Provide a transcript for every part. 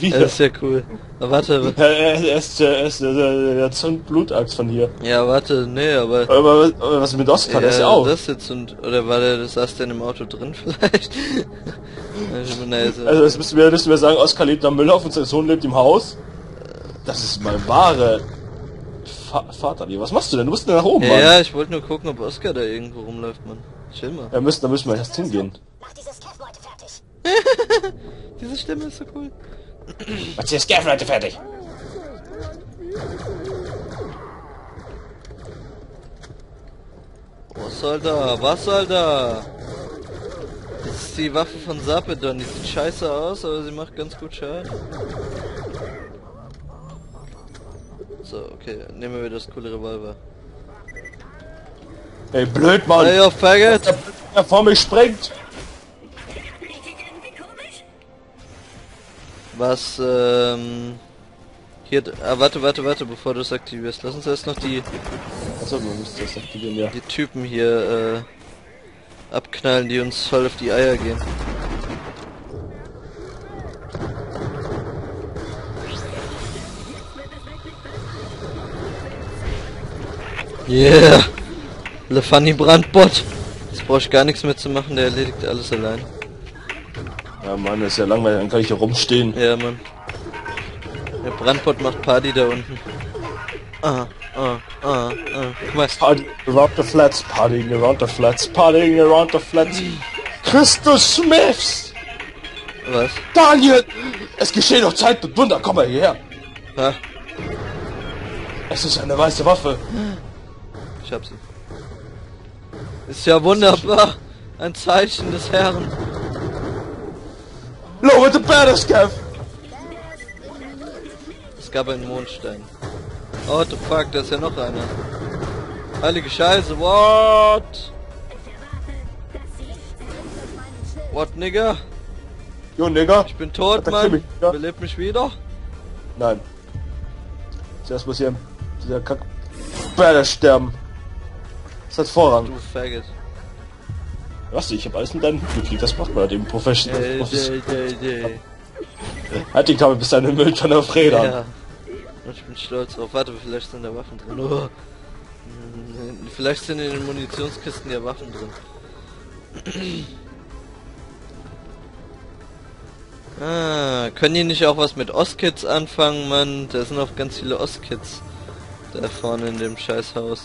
Wieder. Das ist ja cool. Na, warte. Er ist der Zundblutachs von hier. Ja, warte, nee, aber... Aber was mit Oscar? Ja, der ist ja auch. Das jetzt und, oder war der, das saß denn im Auto drin vielleicht? Also das müssen wir sagen, Oscar lebt am Müllhof und sein Sohn lebt im Haus. Das ist mein wahre Vater. Was machst du denn? Du musst denn nach oben, ja, Mann. Ja, ich wollte nur gucken, ob Oscar da irgendwo rumläuft, Mann. Chill mal. Ja, da müssen wir erst hingehen. Mach dieses Kev-Leute fertig. Diese Stimme ist so cool. Mach dieses Kev-Leute fertig. Was soll da? Was soll da? Das ist die Waffe von Sapedon. Die sieht scheiße aus, aber sie macht ganz gut Schaden. So, okay, nehmen wir das coole Revolver. Ey, blöd, Mann! Ey, oh, Faggot! Er vor mich springt! Was, hier, warte, bevor du es aktivierst. Lass uns erst noch die... Achso, man müsste das aktivieren, ja. Die Typen hier, abknallen, die uns voll auf die Eier gehen. Yeah! Le Funny Brandbot! Jetzt brauche ich gar nichts mehr zu machen, der erledigt alles allein. Ja, Mann, das ist ja langweilig, dann kann ich hier rumstehen. Ja, Mann. Der Brandbot macht Party da unten. Guck mal. Party around the flats, partying around the flats, partying around the flats. Christus Smiths! Was? Daniel! Es geschehen noch Zeit und Wunder, komm mal hierher! Ha? Es ist eine weiße Waffe. Ich hab sie. Ist ja wunderbar. Ein Zeichen des Herrn. Lower the badass, Kev! Es gab einen Mondstein. Oh, the fuck, da ist ja noch einer. Heilige Scheiße, what? What, nigga? Jo, nigga? Ich bin tot, Mann. Belebt mich wieder? Nein. Zuerst muss hier dieser Kack... Badass sterben. Das hat Vorrang. Du Faggot. Was? Ich hab alles in deinem Hut. Das macht man halt eben professional. Halt die Kabel bis deine Mülltonne auf Rädern. Ja. Und ich bin stolz drauf. Warte, vielleicht sind da Waffen drin. Oh. Vielleicht sind in den Munitionskisten ja Waffen drin. Ah, können die nicht auch was mit Ostkits anfangen, Mann? Da sind auch ganz viele Ostkits. Da vorne in dem Scheißhaus.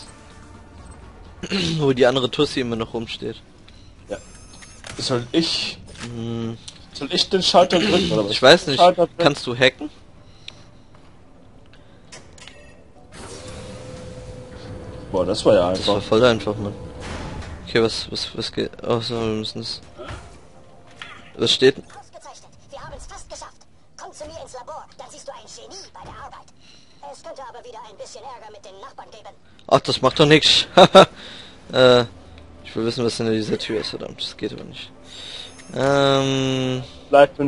Wo die andere Tussi immer noch rumsteht. Ja. Soll ich den Schalter drücken oder was? Ich weiß nicht. Kannst du hacken? Boah, das war ja einfach. Das war voll einfach, Mann. Okay, was geht? Oh, so, wir müssen es. Was steht? Ausgezeichnet. Wir haben es fast geschafft. Komm zu mir ins Labor, dann siehst du ein Genie bei der Arbeit. Es könnte aber wieder ein bisschen Ärger mit den Nachbarn geben. Ach, das macht doch nichts. Ich will wissen, was hinter dieser Tür ist, verdammt. Das geht aber nicht.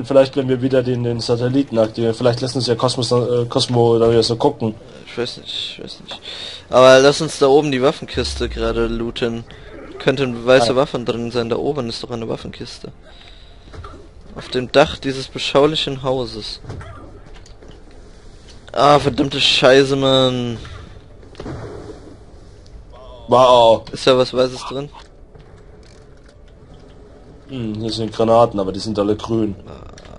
Vielleicht wenn wir wieder den Satelliten aktivieren. Vielleicht lässt uns ja Cosmo da wieder so gucken. Ich weiß nicht. Aber lass uns da oben die Waffenkiste gerade looten. Könnten weiße Waffen drin sein. Da oben ist doch eine Waffenkiste. Auf dem Dach dieses beschaulichen Hauses. Ah, verdammte Scheiße, Mann. Wow. Ist ja was Weißes drin? Hm, hier sind Granaten, aber die sind alle grün.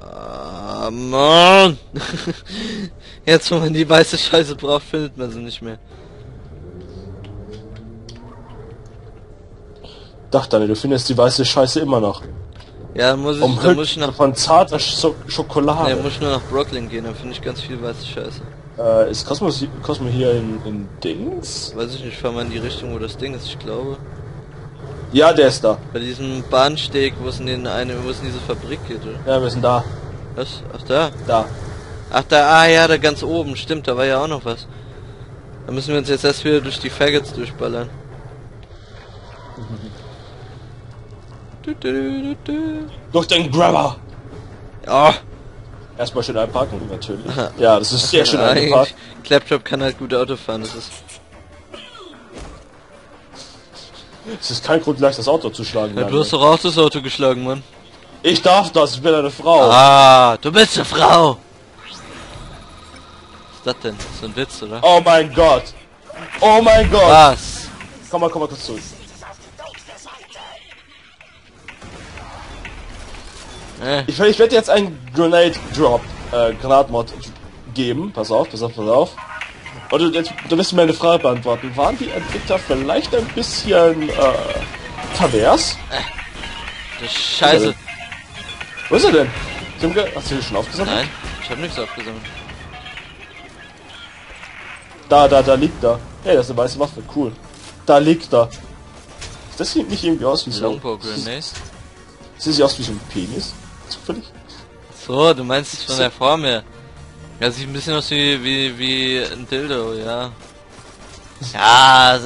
Ah, Mann. Jetzt, wo man die weiße Scheiße braucht, findet man sie nicht mehr. Dachte, Daniel, du findest die weiße Scheiße immer noch. Ja, da muss ich nach... von zarter Schokolade. Ja, muss ich nur nach Brooklyn gehen, dann finde ich ganz viel weiße Scheiße. Ist Cosmo hier in Dings? Weiß ich nicht, fahr mal in die Richtung, wo das Ding ist, ich glaube. Ja, der ist da. Bei diesem Bahnsteg, wo es in diese Fabrik geht, oder? Ja, wir sind da. Was? Ach, da? Da. Ach, da, ah ja, da ganz oben, stimmt, da war ja auch noch was. Da müssen wir uns jetzt erst wieder durch die Faggots durchballern. Durch den Grabber! Ja! Erstmal schön einparken, natürlich. Ja, das ist sehr schön eingeparkt. Claptrap kann halt gut Auto fahren, das ist... Es ist kein Grund, gleich das Auto zu schlagen. Ja, du hast doch auch das Auto geschlagen, Mann. Ich darf das, ich bin eine Frau. Ah, du bist eine Frau! das denn? So ein Witz, oder? Oh mein Gott! Oh mein Gott! Was? Komm mal kurz zu. Ich werde jetzt einen Grenade Drop, Granatmod geben. Pass auf. Und jetzt, du müsst mir eine Frage beantworten. Waren die Entwickler vielleicht ein bisschen, pervers? Das Scheiße. Wo ist er denn? Hast du den schon aufgesammelt? Nein, ich hab nichts aufgesammelt. Da liegt er. Hey, das ist eine weiße Waffe, cool. Da liegt er. Das sieht nicht irgendwie aus wie so. Longbow Grenade. Sieht sie aus wie so ein Penis? Zufällig? So, du meinst es von der Form her. Ja, sieht ein bisschen aus wie ein Dildo, ja. Ja,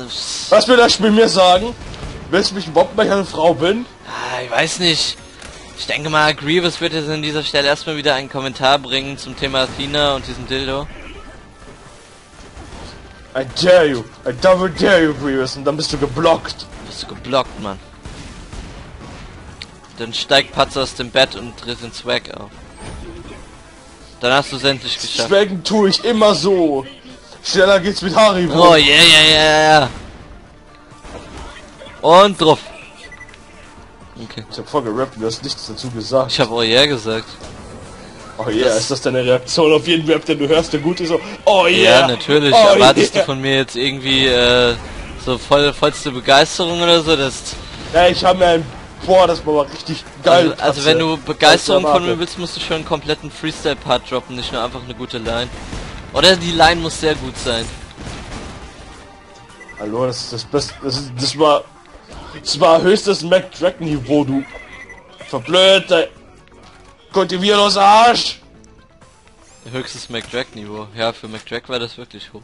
was will das Spiel mir sagen? Willst du mich mobben, weil ich eine Frau bin? Ah, ich weiß nicht. Ich denke mal, Grievous wird jetzt an dieser Stelle erstmal wieder einen Kommentar bringen zum Thema Athena und diesem Dildo. I dare you. I double dare you, Grievous. Und dann bist du geblockt. Mann. Dann steigt Patze aus dem Bett und tritt den Swag auf. Dann hast du es endlich geschafft. Swaggen tue ich immer so. Schneller geht's mit Haribo. Oh, yeah. Und drauf. Okay. Ich hab voll gerappt, du hast nichts dazu gesagt. Ich hab oh yeah gesagt. Oh yeah, das ist das deine Reaktion auf jeden Rap, den du hörst, der gut ist? So, oh yeah. Ja, natürlich. Oh erwartest du von mir jetzt irgendwie so vollste Begeisterung oder so? Das ja, ich habe mir ein... Boah, das war mal richtig geil. Also wenn du Begeisterung von mir willst, musst du schon einen kompletten Freestyle-Part droppen, nicht nur einfach eine gute Line. Oder die Line muss sehr gut sein. Hallo, das ist das Beste. Das war höchstes Mac Dragon-Niveau, du verblödter kultivierloser Arsch! Höchstes Mac Dragon-Niveau. Ja, für Mac Dragon war das wirklich hoch.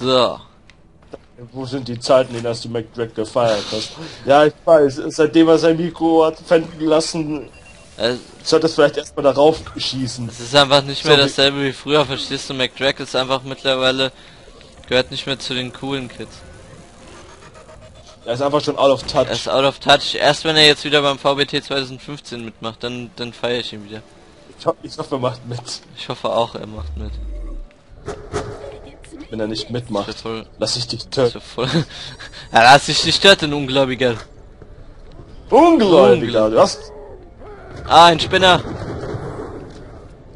So. Wo sind die Zeiten, in denen du Mac Dragon gefeiert hast? Ja, ich weiß, seitdem er sein Mikro hat fänden lassen, sollte es vielleicht erstmal darauf schießen. Es ist einfach nicht mehr dasselbe wie früher, verstehst du? Mac Dragon ist einfach mittlerweile, gehört nicht mehr zu den coolen Kids. Er ist einfach schon out of touch. Er ist out of touch. Erst wenn er jetzt wieder beim VBT 2015 mitmacht, dann feiere ich ihn wieder. Ich hoffe, er macht mit. Ich hoffe auch, er macht mit. Wenn er nicht mitmacht, voll, lass ich dich töten. Ja, lass ich dich töten, Ungläubiger. Du hast... Ah, ein Spinner.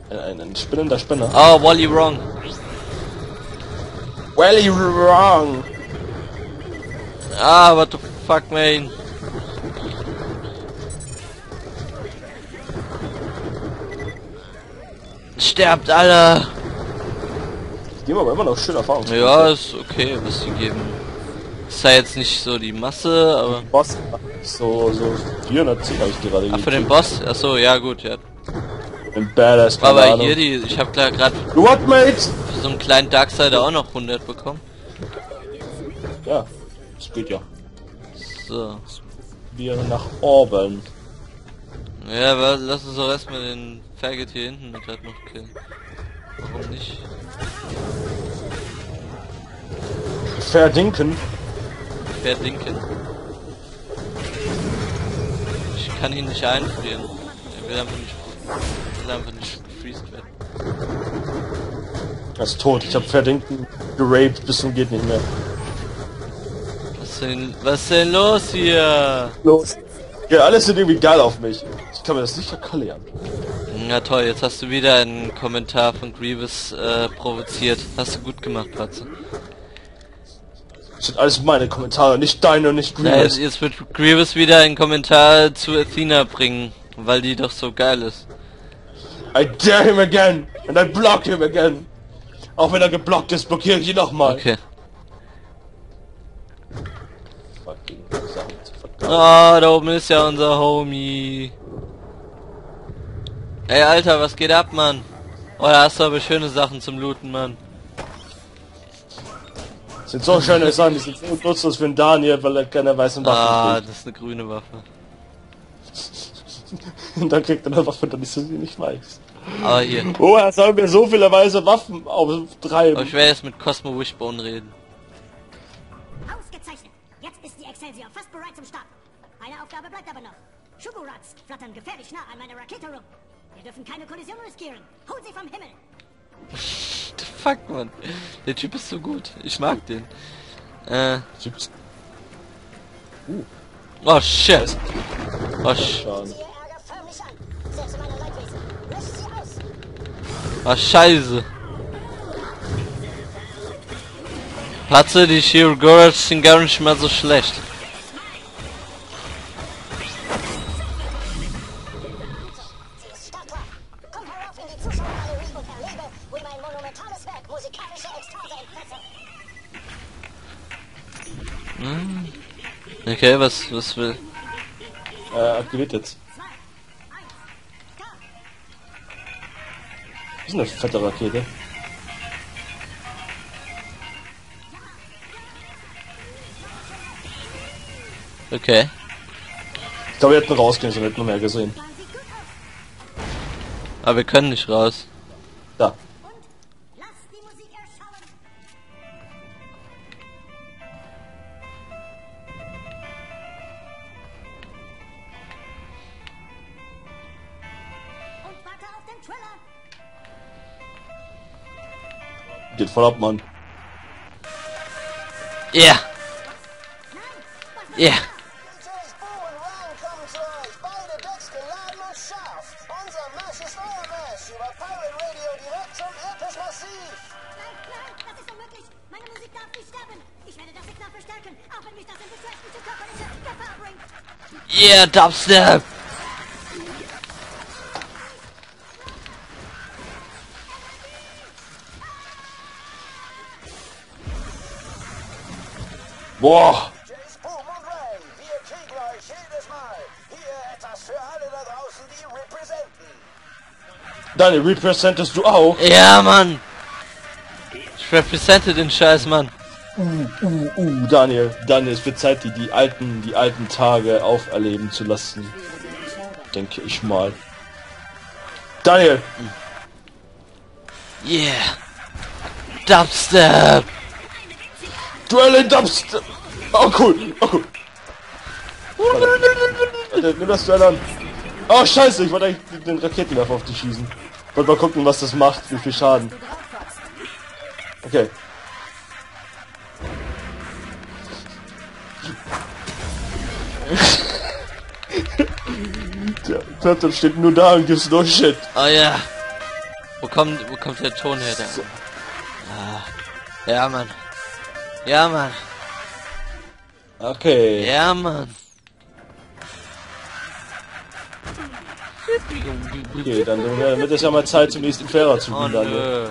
Ein spinnender Spinner. Oh, Wally wrong. Wally wrong. Ah, what the fuck, man. Sterbt alle. Die haben aber immer noch schöne Erfahrung. Ja, ist okay, was die geben. Ist ja jetzt nicht so die Masse, aber... Den Boss, so 410 habe ich gerade. Ach, für den Boss? Achso, ja gut, ja. Ein Badass. Aber hier die, ich habe klar gerade... What, mate? Für so einen kleinen Darksider auch noch 100 bekommen. Ja, das geht ja. So. Wir nach oben. Ja, aber lass uns doch erstmal den Faggot hier hinten mit halt noch killen. Warum nicht? Verdinken. Ich kann ihn nicht einfrieren. Er will einfach nicht gefriest werden. Er ist tot. Ich hab Verdinken geraped bis zum geht nicht mehr. Was denn los hier? Los. Ja, alles sind irgendwie geil auf mich. Ich kann mir das nicht verkallieren. Na toll, jetzt hast du wieder einen Kommentar von Grievous provoziert. Hast du gut gemacht, Patze. Das sind alles meine Kommentare, nicht deine und nicht Grievous. Ja, jetzt wird Grievous wieder einen Kommentar zu Athena bringen, weil die doch so geil ist. I dare him again and I block him again. Auch wenn er geblockt ist, blockiere ich ihn nochmal. Okay. Ah, oh, da oben ist ja unser Homie. Ey, Alter, was geht ab, Mann? Oh, da hast du aber schöne Sachen zum Looten, Mann. Das sind so schöne Sachen, die sind so nutzlos für den Daniel, weil er keine weißen Waffen hat. Ah, das ist eine grüne Waffe. Und dann kriegt er eine Waffe, dann ist er sie nicht weiß. Aber hier. Oh, er soll mir so viele weiße Waffen auftreiben. Aber ich werde jetzt mit Cosmo Wishbone reden. Ausgezeichnet! Jetzt ist die Excelsior fast bereit zum Start. Eine Aufgabe bleibt aber noch. Chuburuts flattern gefährlich nah an meiner Rakete rum. Wir dürfen keine Kollision riskieren. Holen sie vom Himmel. Fuck, man. Der Typ ist so gut. Ich mag den. Oh shit. Oh shit. Oh scheiße. Patze, die Shirogorats sind gar nicht mehr so schlecht. Okay, was will? Aktiviert jetzt. Das ist eine fette Rakete. Okay. Ich glaube, wir hätten rausgehen sollen, hätten wir mehr gesehen. Aber wir können nicht raus. Da. Geht voll ab, Mann. Yeah. Yeah. Yeah, Dubstep. Boah! Daniel, representest du auch? Ja, Mann! Ich represente den Scheiß, Mann! Daniel, es wird Zeit, die alten Tage auferleben zu lassen. Denke ich mal. Daniel! Yeah! Dubstep! Duell in Dubstep! Oh cool! Oh cool! Alter, nimm das Duell an! Oh scheiße, ich wollte eigentlich den Raketenwerfer auf dich schießen. Wollte mal gucken, was das macht, wie viel Schaden. Okay. Der Platon steht nur da und gibt's no shit. Oh ja. Wo kommt der Ton her? So. Ah. Ja, Mann. Ja, Mann. Okay. Ja, Mann. Okay, dann wird es ja mal Zeit zum nächsten Fahrer zu gehen, Daniel.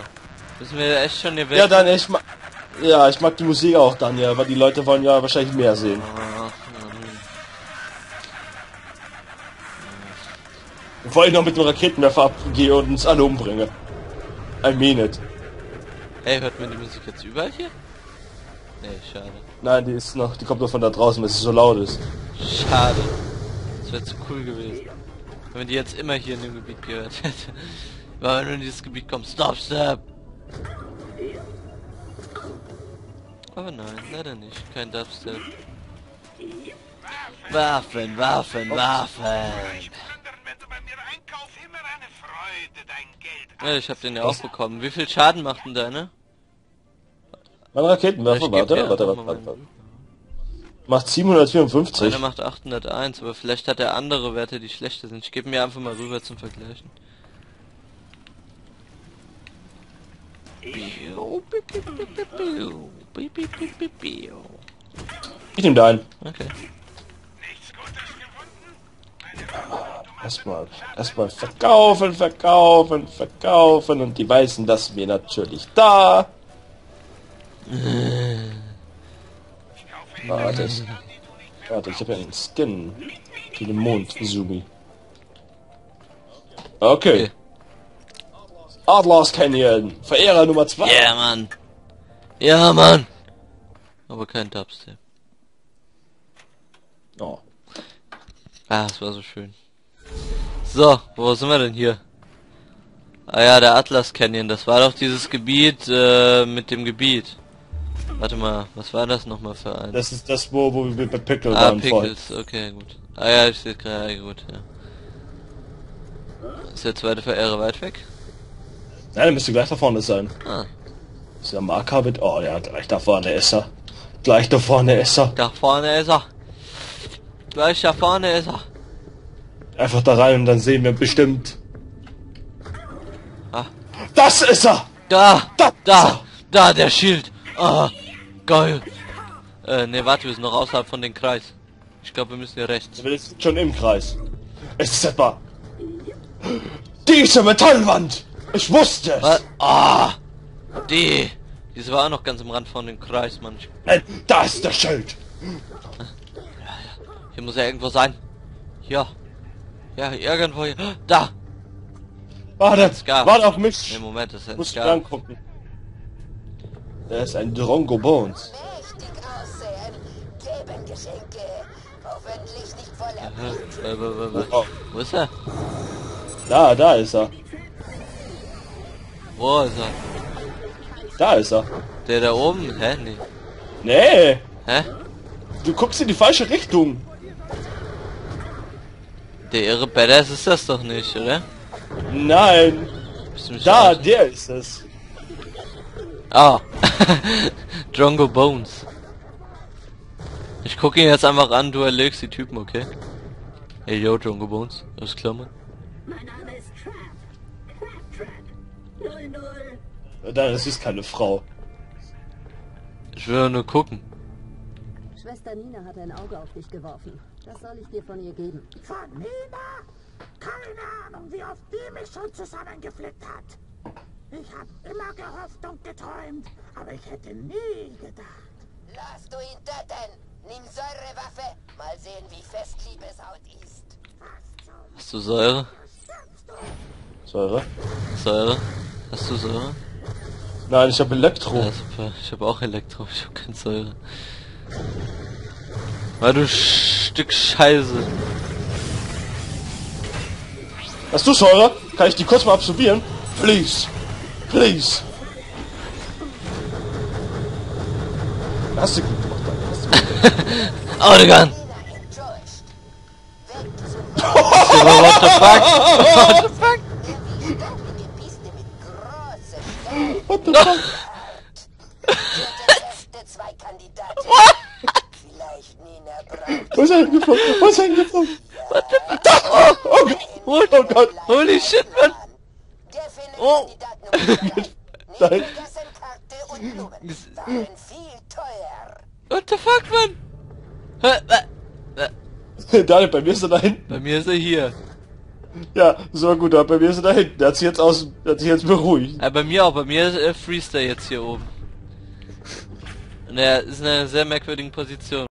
Müssen wir echt schon hier weg? Ja, dann echt mal. Ja, ich mag die Musik auch, Daniel, aber die Leute wollen ja wahrscheinlich mehr sehen. Bevor ich noch mit dem Raketenwerfer abgehe und uns alle umbringe. I mean it. Hey, hört man die Musik jetzt überall hier? Nee, schade. Nein, die kommt nur von da draußen, weil es so laut ist. Schade. Das wäre zu cool gewesen. Wenn die jetzt immer hier in dem Gebiet gehört hätte. Weil wenn du in dieses Gebiet kommst, stop! Aber nein, leider nicht. Kein Dubstep. Waffen! Ja, ich hab den ja auch bekommen. Wie viel Schaden macht denn deine? Mein Raketenwerfer, warte. Macht 754. Einer macht 801, aber vielleicht hat er andere Werte, die schlechter sind. Ich gebe mir einfach mal rüber zum Vergleichen. Ich nehme da einen. Okay. Erstmal verkaufen und die Weißen lassen wir natürlich da. Warte, ich habe ja einen Skin für den Mond, Zubi. Okay. Outlaws Canyon, Verehrer Nummer 2. Ja, Mann. Ja, Mann. Aber kein Dubstep. Oh. Ah, es war so schön. So, wo sind wir denn hier? Ah ja, der Atlas Canyon, das war doch dieses Gebiet mit dem Gebiet. Warte mal, was war das nochmal für ein? Das ist das, wo wir bei Pickle waren. Pickles, okay, gut. Ah ja, ich sehe gerade, gut, ja. Ist der zweite Verehrer weit weg? Nein, der müsste gleich da vorne sein. Ah. Ist der Marker mit... Oh ja, gleich da vorne ist er. Gleich da vorne ist er. Da vorne ist er. Gleich da vorne ist er. Einfach da rein und dann sehen wir bestimmt. Ah. Das ist er! Da, der Schild. Ah, geil. Ne, warte, wir sind noch außerhalb von dem Kreis. Ich glaube, wir müssen hier rechts. Wir sind schon im Kreis. Es ist etwa... Diese Metallwand! Ich wusste es! Ah! Die! Diese war auch noch ganz am Rand von dem Kreis, Mann. Da ist der Schild! Ja, ja. Hier muss er irgendwo sein. Ja. Ja, irgendwo hier. Da! Warte auf mich! Nee, Moment, das ist ein Scar. Muss angucken. Da ist ein Drongo Bones. Wo ist er? Da ist er. Wo ist er? Da ist er. Der da oben? Hä? Nee. Nee. Hä? Du guckst in die falsche Richtung. Der irre Badass ist das doch nicht, oder? Nein. Da, der ist es. Ah. Drongo Bones. Ich gucke ihn jetzt einfach an, du erlegst die Typen, okay? Ey, yo, Drongo Bones. Alles klar, Mann? Mein Name ist Trap. Nein, das ist keine Frau. Ich will nur gucken. Schwester Nina hat ein Auge auf dich geworfen. Das soll ich dir von ihr geben. Von Nina? Keine Ahnung, wie oft die mich schon zusammengeflickt hat. Ich habe immer gehofft und geträumt, aber ich hätte nie gedacht. Lass du ihn töten. Nimm Säurewaffe. Mal sehen, wie fest Liebeshaut ist. Hast du Säure? Säure? Hast du Säure? Nein, ich habe Elektro. Ja, super. Ich habe auch Elektro. Ich habe keine Säure. Ah, du Stück Scheiße. Hast du Säure? Kann ich die kurz mal absorbieren? Please. Please. Hast du gut gemacht. Audegan. What the fuck? What the fuck? What the fuck? Was hat gefunden? Was hat gefunden? What the fuck? Oh Gott! Holy shit, man! Oh! Nein! What the fuck, man? Daniel, bei mir ist er da hinten. Bei mir ist er hier. Ja, so gut, aber bei mir ist er da hinten. Der hat sich jetzt beruhigt. Ja, bei mir auch. Bei mir freest er jetzt hier oben. Und er ist in einer sehr merkwürdigen Position.